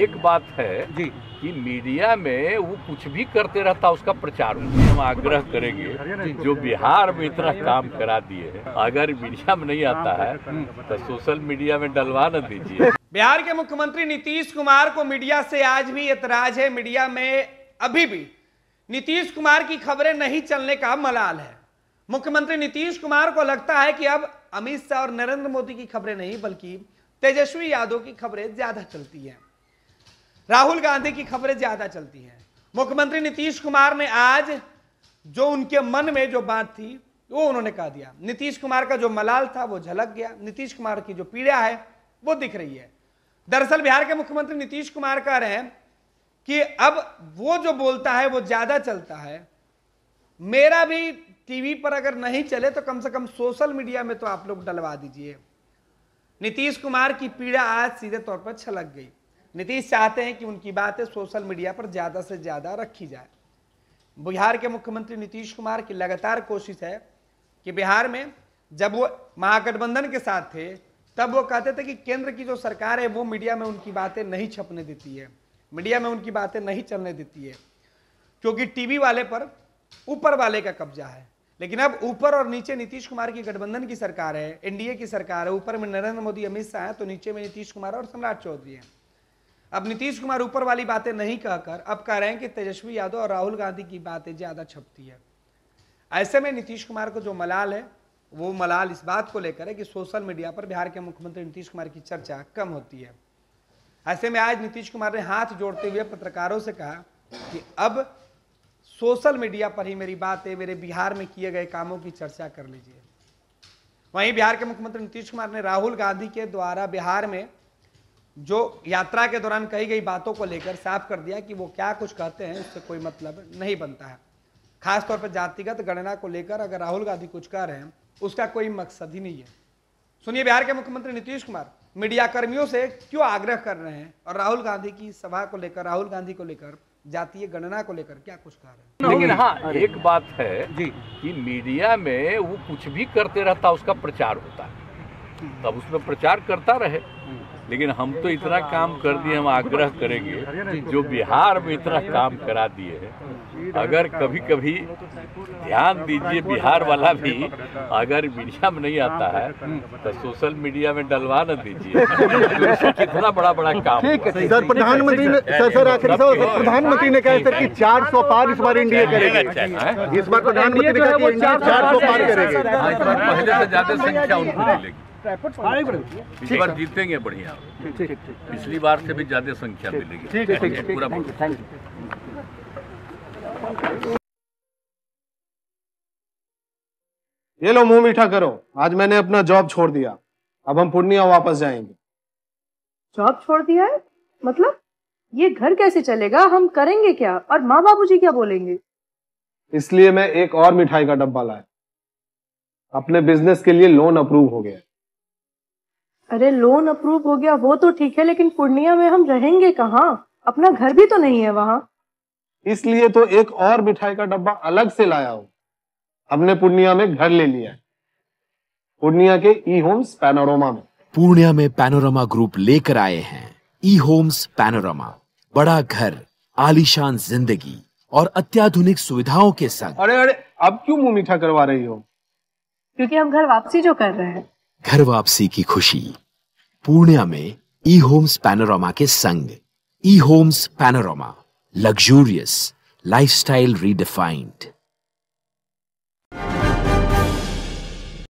एक बात है जी कि मीडिया में वो कुछ भी करते रहता उसका प्रचार होता। हम आग्रह करेंगे कि जो बिहार में इतना काम करा दिए है, अगर मीडिया में नहीं आता है तो सोशल मीडिया में डलवा न दीजिए। बिहार के मुख्यमंत्री नीतीश कुमार को मीडिया से आज भी एतराज है। मीडिया में अभी भी नीतीश कुमार की खबरें नहीं चलने का मलाल है। मुख्यमंत्री नीतीश कुमार को लगता है कि अब अमित शाह और नरेंद्र मोदी की खबरें नहीं बल्कि तेजस्वी यादव की खबरें ज्यादा चलती है, राहुल गांधी की खबरें ज्यादा चलती हैं। मुख्यमंत्री नीतीश कुमार ने आज जो उनके मन में जो बात थी वो उन्होंने कह दिया। नीतीश कुमार का जो मलाल था वो झलक गया। नीतीश कुमार की जो पीड़ा है वो दिख रही है। दरअसल बिहार के मुख्यमंत्री नीतीश कुमार कह रहे हैं कि अब वो जो बोलता है वो ज्यादा चलता है। मेरा भी टीवी पर अगर नहीं चले तो कम से कम सोशल मीडिया में तो आप लोग डलवा दीजिए। नीतीश कुमार की पीड़ा आज सीधे तौर पर छलक गई। नीतीश चाहते हैं कि उनकी बातें सोशल मीडिया पर ज़्यादा से ज़्यादा रखी जाए। बिहार के मुख्यमंत्री नीतीश कुमार की लगातार कोशिश है कि बिहार में जब वो महागठबंधन के साथ थे तब वो कहते थे कि केंद्र की जो सरकार है वो मीडिया में उनकी बातें नहीं छपने देती है, मीडिया में उनकी बातें नहीं चलने देती है, क्योंकि टीवी वाले पर ऊपर वाले का कब्जा है। लेकिन अब ऊपर और नीचे नीतीश कुमार की गठबंधन की सरकार है, एनडीए की सरकार है। ऊपर में नरेंद्र मोदी अमित शाह हैं तो नीचे में नीतीश कुमार और सम्राट चौधरी हैं। अब नीतीश कुमार ऊपर वाली बातें नहीं कहकर अब कह रहे हैं कि तेजस्वी यादव और राहुल गांधी की बातें ज़्यादा छपती है। ऐसे में नीतीश कुमार को जो मलाल है वो मलाल इस बात को लेकर है कि सोशल मीडिया पर बिहार के मुख्यमंत्री नीतीश कुमार की चर्चा कम होती है। ऐसे में आज नीतीश कुमार ने हाथ जोड़ते हुए पत्रकारों से कहा कि अब सोशल मीडिया पर ही मेरी बातें, मेरे बिहार में किए गए कामों की चर्चा कर लीजिए। वहीं बिहार के मुख्यमंत्री नीतीश कुमार ने राहुल गांधी के द्वारा बिहार में जो यात्रा के दौरान कही गई बातों को लेकर साफ कर दिया कि वो क्या कुछ कहते हैं उससे कोई मतलब नहीं बनता है। खासतौर पर जातिगत गणना को लेकर अगर राहुल गांधी कुछ कह रहे हैं उसका कोई मकसद ही नहीं है। सुनिए बिहार के मुख्यमंत्री नीतीश कुमार मीडिया कर्मियों से क्यों आग्रह कर रहे हैं और राहुल गांधी की सभा को लेकर, राहुल गांधी को लेकर, जातीय गणना को लेकर क्या कुछ कह रहे हैं। लेकिन हाँ, एक बात है जी कि मीडिया में वो कुछ भी करते रहता उसका प्रचार होता है, तब उसमें प्रचार करता रहे। लेकिन हम तो इतना काम कर दिए, हम आग्रह करेंगे जो बिहार में इतना काम करा दिए है, अगर कभी कभी ध्यान दीजिए। बिहार वाला भी अगर मीडिया में नहीं आता है तो सोशल मीडिया में डलवा न दीजिए। कितना बड़ा बड़ा काम है सर। प्रधानमंत्री ने प्रधानमंत्री ने कहा सर कि 400 पार इस बार एनडीए करेगा। इस बार प्रधानमंत्री ने कहा कि एनडीए 400 पार करेगा। पहले से ज्यादा संख्या उनको मिलेगी, बार जीतेंगे बढ़िया, पिछली बार से भी ज्यादा संख्या मिलेगी पूरा। ये लो मुंह मीठा करो, आज मैंने अपना जॉब छोड़ दिया, अब हम पूर्णिया वापस जाएंगे। जॉब छोड़ दिया है मतलब? ये घर कैसे चलेगा, हम करेंगे क्या और माँ बाबूजी क्या बोलेंगे? इसलिए मैं एक और मिठाई का डब्बा लाया, अपने बिजनेस के लिए लोन अप्रूव हो गया। अरे लोन अप्रूव हो गया वो तो ठीक है, लेकिन पूर्णिया में हम रहेंगे कहाँ? अपना घर भी तो नहीं है वहाँ। इसलिए तो एक और मिठाई का डब्बा अलग से लाया हूँ, हमने पूर्णिया में घर ले लिया है, पूर्णिया के ई होम्स पैनोरमा में। पूर्णिया में पैनोरमा ग्रुप लेकर आए हैं ई होम्स पैनोरमा। बड़ा घर, आलीशान जिंदगी और अत्याधुनिक सुविधाओं के संग। अरे अरे अब क्यों मुँह मीठा करवा रही हो? क्योंकि हम घर वापसी जो कर रहे हैं। घर वापसी की खुशी पूर्णिया में ई होम्स पैनोरमा के संग। E Holmes panorama, luxurious lifestyle redefined.